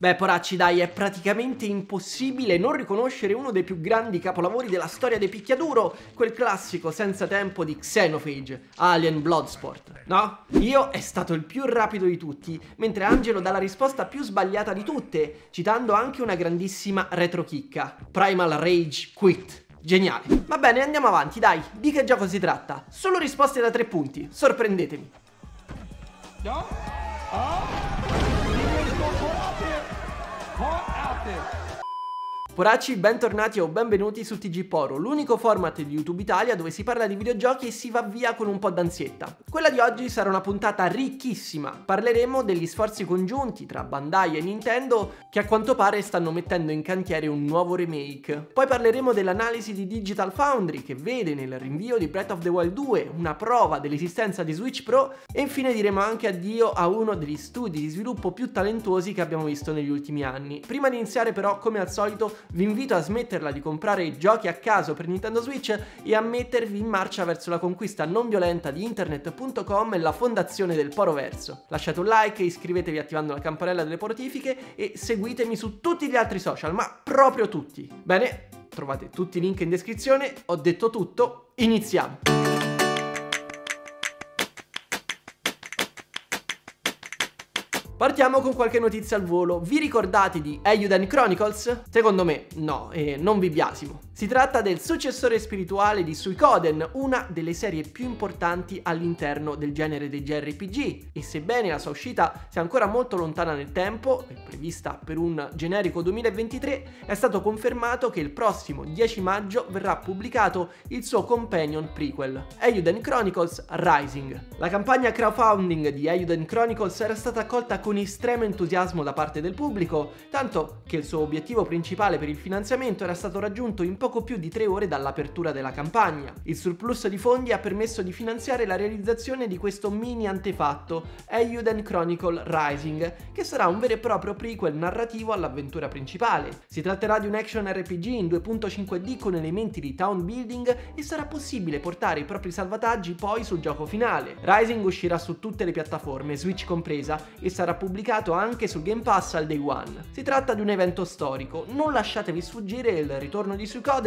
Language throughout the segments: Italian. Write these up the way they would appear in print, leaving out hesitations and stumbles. Beh, poracci, dai, è praticamente impossibile non riconoscere uno dei più grandi capolavori della storia dei picchiaduro, quel classico senza tempo di Xenophage, Alien Bloodsport. No? Io è stato il più rapido di tutti, mentre Angelo dà la risposta più sbagliata di tutte, citando anche una grandissima retrochicca, Primal Rage Quit. Geniale. Va bene, andiamo avanti, dai, di che gioco si tratta? Solo risposte da 3 punti, sorprendetemi. No? Poracci, bentornati o benvenuti su TG Poro, l'unico format di YouTube Italia dove si parla di videogiochi e si va via con un po' d'ansietta. Quella di oggi sarà una puntata ricchissima, parleremo degli sforzi congiunti tra Bandai e Nintendo che a quanto pare stanno mettendo in cantiere un nuovo remake. Poi parleremo dell'analisi di Digital Foundry che vede nel rinvio di Breath of the Wild 2 una prova dell'esistenza di Switch Pro e infine diremo anche addio a uno degli studi di sviluppo più talentuosi che abbiamo visto negli ultimi anni. Prima di iniziare però, come al solito, vi invito a smetterla di comprare giochi a caso per Nintendo Switch e a mettervi in marcia verso la conquista non violenta di internet.com e la fondazione del Poroverso. Lasciate un like, iscrivetevi attivando la campanella delle notifiche e seguitemi su tutti gli altri social, ma proprio tutti. Bene, trovate tutti i link in descrizione, ho detto tutto, iniziamo! Partiamo con qualche notizia al volo. Vi ricordate di Eiyuden Chronicles? Secondo me no, e non vi biasimo. Si tratta del successore spirituale di Suikoden, una delle serie più importanti all'interno del genere dei JRPG, e sebbene la sua uscita sia ancora molto lontana nel tempo, è prevista per un generico 2023, è stato confermato che il prossimo 10 maggio verrà pubblicato il suo companion prequel, Eiyuden Chronicles Rising. La campagna crowdfunding di Eiyuden Chronicles era stata accolta con estremo entusiasmo da parte del pubblico, tanto che il suo obiettivo principale per il finanziamento era stato raggiunto in poco più di 3 ore dall'apertura della campagna. Il surplus di fondi ha permesso di finanziare la realizzazione di questo mini antefatto, Eiyuden Chronicle Rising, che sarà un vero e proprio prequel narrativo all'avventura principale. Si tratterà di un action RPG in 2.5D con elementi di town building e sarà possibile portare i propri salvataggi poi sul gioco finale. Rising uscirà su tutte le piattaforme, Switch compresa, e sarà pubblicato anche su Game Pass al Day One. Si tratta di un evento storico, non lasciatevi sfuggire il ritorno di Suikoden,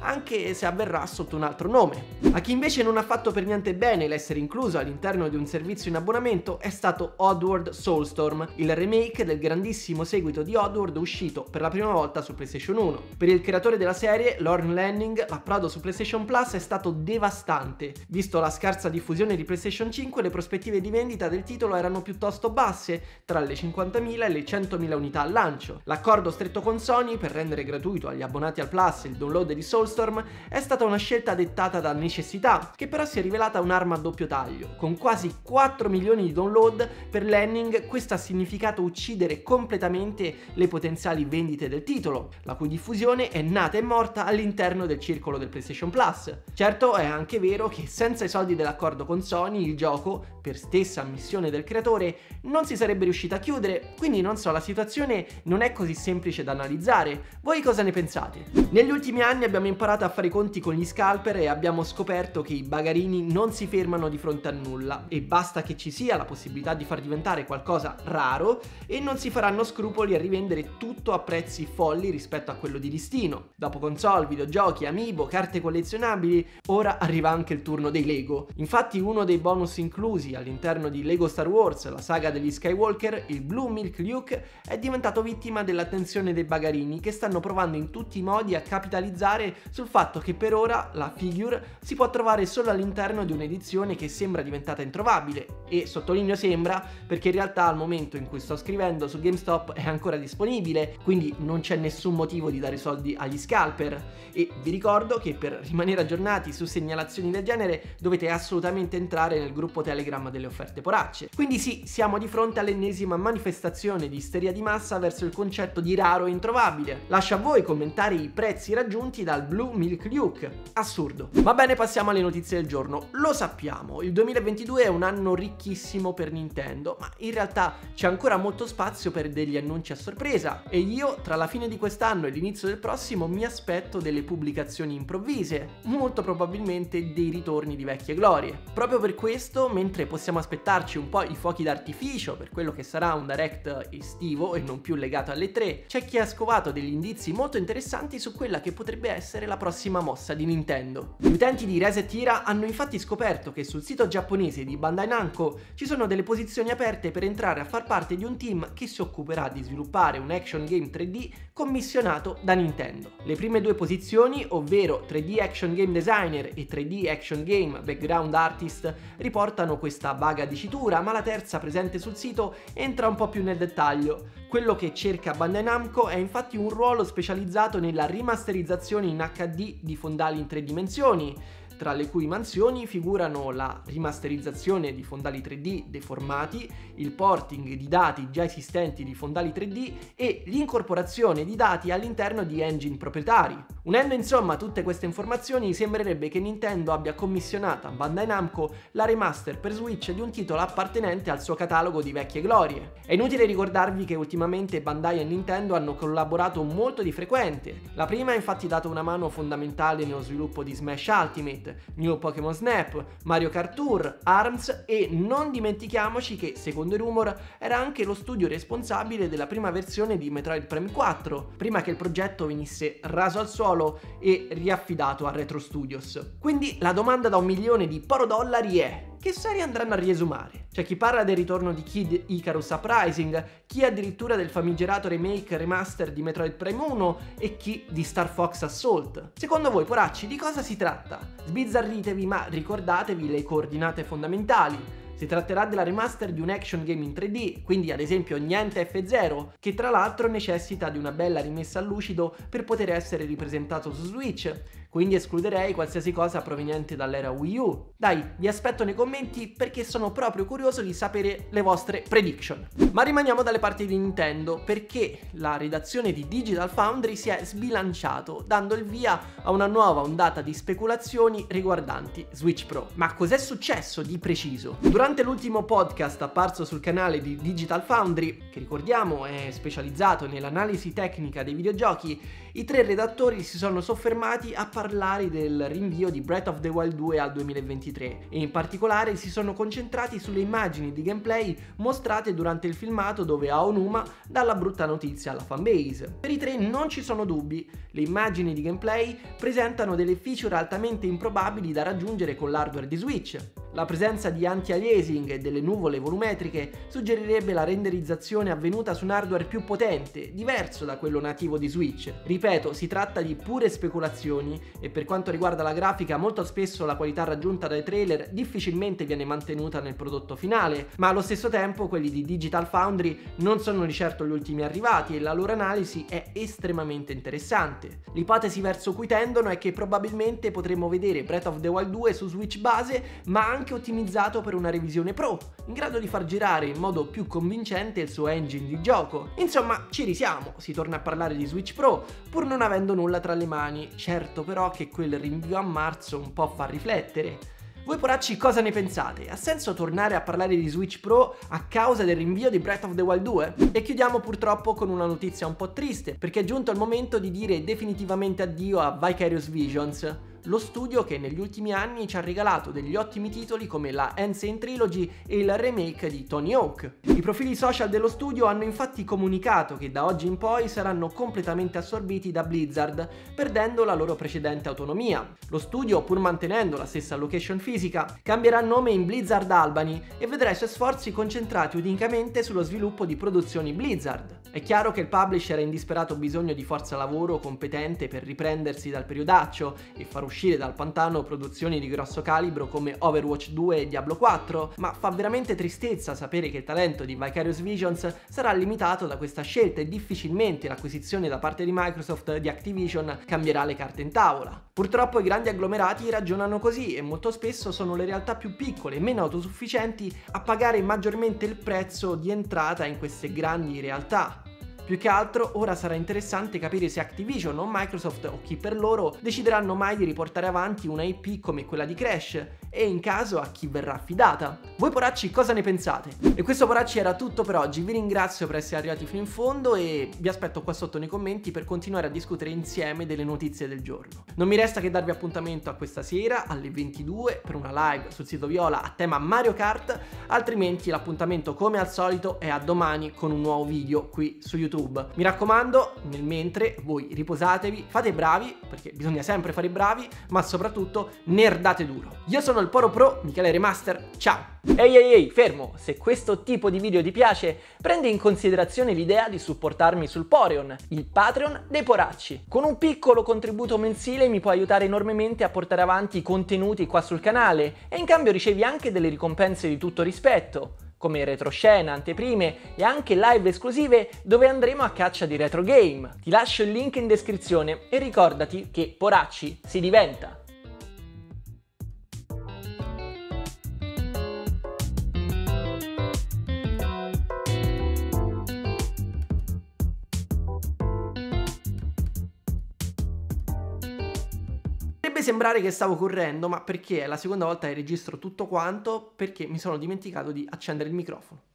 anche se avverrà sotto un altro nome. A chi invece non ha fatto per niente bene l'essere incluso all'interno di un servizio in abbonamento è stato Oddworld Soulstorm, il remake del grandissimo seguito di Oddworld uscito per la prima volta su PlayStation 1. Per il creatore della serie, Lorne Lenning, l'approdo su PlayStation Plus è stato devastante. Visto la scarsa diffusione di PlayStation 5, le prospettive di vendita del titolo erano piuttosto basse, tra le 50.000 e le 100.000 unità al lancio. L'accordo stretto con Sony per rendere gratuito agli abbonati al Plus il download di Soulstorm è stata una scelta dettata da necessità, che però si è rivelata un'arma a doppio taglio. Con quasi 4 milioni di download per Lenning, questo ha significato uccidere completamente le potenziali vendite del titolo, la cui diffusione è nata e morta all'interno del circolo del PlayStation Plus. Certo, è anche vero che senza i soldi dell'accordo con Sony il gioco, per stessa ammissione del creatore, non si sarebbe riuscita a chiudere, quindi non so, la situazione non è così semplice da analizzare. Voi cosa ne pensate? Negli ultimi anni abbiamo imparato a fare i conti con gli scalper e abbiamo scoperto che i bagarini non si fermano di fronte a nulla e basta che ci sia la possibilità di far diventare qualcosa raro e non si faranno scrupoli a rivendere tutto a prezzi folli rispetto a quello di listino. Dopo console, videogiochi, amiibo, carte collezionabili, ora arriva anche il turno dei Lego. Infatti uno dei bonus inclusi all'interno di Lego Star Wars, la saga degli Skywalker, il Blue Milk Luke, è diventato vittima dell'attenzione dei bagarini che stanno provando in tutti i modi a capitalizzare sul fatto che per ora la figure si può trovare solo all'interno di un'edizione che sembra diventata introvabile, e sottolineo sembra perché in realtà al momento in cui sto scrivendo su GameStop è ancora disponibile, quindi non c'è nessun motivo di dare soldi agli scalper. E vi ricordo che per rimanere aggiornati su segnalazioni del genere dovete assolutamente entrare nel gruppo Telegram delle offerte poracce. Quindi sì, siamo di fronte alle ennesima manifestazione di isteria di massa verso il concetto di raro e introvabile. Lascio a voi commentare i prezzi raggiunti dal Blue Milk Luke. Assurdo. Va bene, passiamo alle notizie del giorno. Lo sappiamo, il 2022 è un anno ricchissimo per Nintendo, ma in realtà c'è ancora molto spazio per degli annunci a sorpresa, e io tra la fine di quest'anno e l'inizio del prossimo mi aspetto delle pubblicazioni improvvise, molto probabilmente dei ritorni di vecchie glorie. Proprio per questo, mentre possiamo aspettarci un po' i fuochi d'artificio per questo quello che sarà un direct estivo e non più legato alle 3, c'è chi ha scovato degli indizi molto interessanti su quella che potrebbe essere la prossima mossa di Nintendo. Gli utenti di ResetEra hanno infatti scoperto che sul sito giapponese di Bandai Namco ci sono delle posizioni aperte per entrare a far parte di un team che si occuperà di sviluppare un action game 3D commissionato da Nintendo. Le prime due posizioni, ovvero 3D Action Game Designer e 3D Action Game Background Artist, riportano questa vaga dicitura, ma la terza presente sul sito entra un po' più nel dettaglio. Quello che cerca Bandai Namco è infatti un ruolo specializzato nella rimasterizzazione in HD di fondali in tre dimensioni, tra le cui mansioni figurano la rimasterizzazione di fondali 3D deformati, il porting di dati già esistenti di fondali 3D e l'incorporazione di dati all'interno di engine proprietari. Unendo insomma tutte queste informazioni, sembrerebbe che Nintendo abbia commissionato a Bandai Namco la remaster per Switch di un titolo appartenente al suo catalogo di vecchie glorie. È inutile ricordarvi che ultimamente Bandai e Nintendo hanno collaborato molto di frequente. La prima ha infatti dato una mano fondamentale nello sviluppo di Smash Ultimate, New Pokémon Snap, Mario Kart Tour, ARMS e non dimentichiamoci che, secondo i rumor, era anche lo studio responsabile della prima versione di Metroid Prime 4, prima che il progetto venisse raso al suolo e riaffidato a Retro Studios. Quindi la domanda da $1.000.000 di $dollari è: che serie andranno a riesumare? C'è chi parla del ritorno di Kid Icarus Uprising, chi addirittura del famigerato remake remaster di Metroid Prime 1 e chi di Star Fox Assault. Secondo voi, poracci, di cosa si tratta? Sbizzarritevi, ma ricordatevi le coordinate fondamentali. Si tratterà della remaster di un action game in 3D, quindi ad esempio niente F0, che tra l'altro necessita di una bella rimessa a lucido per poter essere ripresentato su Switch, quindi escluderei qualsiasi cosa proveniente dall'era Wii U. Dai, vi aspetto nei commenti perché sono proprio curioso di sapere le vostre prediction. Ma rimaniamo dalle parti di Nintendo, perché la redazione di Digital Foundry si è sbilanciato, dando il via a una nuova ondata di speculazioni riguardanti Switch Pro. Ma cos'è successo di preciso? Durante l'ultimo podcast apparso sul canale di Digital Foundry, che ricordiamo è specializzato nell'analisi tecnica dei videogiochi, i tre redattori si sono soffermati a parlare del rinvio di Breath of the Wild 2 al 2023 e in particolare si sono concentrati sulle immagini di gameplay mostrate durante il filmato dove Aonuma dà la brutta notizia alla fanbase. Per i tre non ci sono dubbi, le immagini di gameplay presentano delle feature altamente improbabili da raggiungere con l'hardware di Switch. La presenza di anti-aliasing e delle nuvole volumetriche suggerirebbe la renderizzazione avvenuta su un hardware più potente, diverso da quello nativo di Switch. Ripeto, si tratta di pure speculazioni e per quanto riguarda la grafica molto spesso la qualità raggiunta dai trailer difficilmente viene mantenuta nel prodotto finale, ma allo stesso tempo quelli di Digital Foundry non sono di certo gli ultimi arrivati e la loro analisi è estremamente interessante. L'ipotesi verso cui tendono è che probabilmente potremmo vedere Breath of the Wild 2 su Switch base, ma anche ottimizzato per una revisione Pro, in grado di far girare in modo più convincente il suo engine di gioco. Insomma, ci risiamo, si torna a parlare di Switch Pro, pur non avendo nulla tra le mani. Certo però che quel rinvio a marzo un po' fa riflettere. Voi poracci cosa ne pensate? Ha senso tornare a parlare di Switch Pro a causa del rinvio di Breath of the Wild 2? E chiudiamo purtroppo con una notizia un po' triste, perché è giunto il momento di dire definitivamente addio a Vicarious Visions, lo studio che negli ultimi anni ci ha regalato degli ottimi titoli come la Insane Trilogy e il remake di Tony Hawk. I profili social dello studio hanno infatti comunicato che da oggi in poi saranno completamente assorbiti da Blizzard, perdendo la loro precedente autonomia. Lo studio, pur mantenendo la stessa location fisica, cambierà nome in Blizzard Albany e vedrà i suoi sforzi concentrati unicamente sullo sviluppo di produzioni Blizzard. È chiaro che il publisher è in disperato bisogno di forza lavoro competente per riprendersi dal periodaccio e far uscire dal pantano produzioni di grosso calibro come Overwatch 2 e Diablo 4, ma fa veramente tristezza sapere che il talento di Vicarious Visions sarà limitato da questa scelta e difficilmente l'acquisizione da parte di Microsoft di Activision cambierà le carte in tavola. Purtroppo i grandi agglomerati ragionano così e molto spesso sono le realtà più piccole e meno autosufficienti a pagare maggiormente il prezzo di entrata in queste grandi realtà. Più che altro ora sarà interessante capire se Activision o Microsoft o chi per loro decideranno mai di riportare avanti una IP come quella di Crash e in caso a chi verrà affidata. Voi poracci cosa ne pensate? E questo poracci era tutto per oggi, vi ringrazio per essere arrivati fino in fondo e vi aspetto qua sotto nei commenti per continuare a discutere insieme delle notizie del giorno. Non mi resta che darvi appuntamento a questa sera alle 22 per una live sul sito Viola a tema Mario Kart, altrimenti l'appuntamento come al solito è a domani con un nuovo video qui su YouTube. Mi raccomando, nel mentre voi riposatevi, fate i bravi, perché bisogna sempre fare i bravi, ma soprattutto nerdate duro. Io sono il Poro Pro, Michele Remaster, ciao! Ehi, fermo! Se questo tipo di video ti piace, prendi in considerazione l'idea di supportarmi sul Poreon, il Patreon dei Poracci. Con un piccolo contributo mensile mi puoi aiutare enormemente a portare avanti i contenuti qua sul canale e in cambio ricevi anche delle ricompense di tutto rispetto, come retroscena, anteprime e anche live esclusive dove andremo a caccia di retro game. Ti lascio il link in descrizione e ricordati che Poracci si diventa! Sembrare che stavo correndo, ma perché è la seconda volta che registro tutto quanto, perché mi sono dimenticato di accendere il microfono.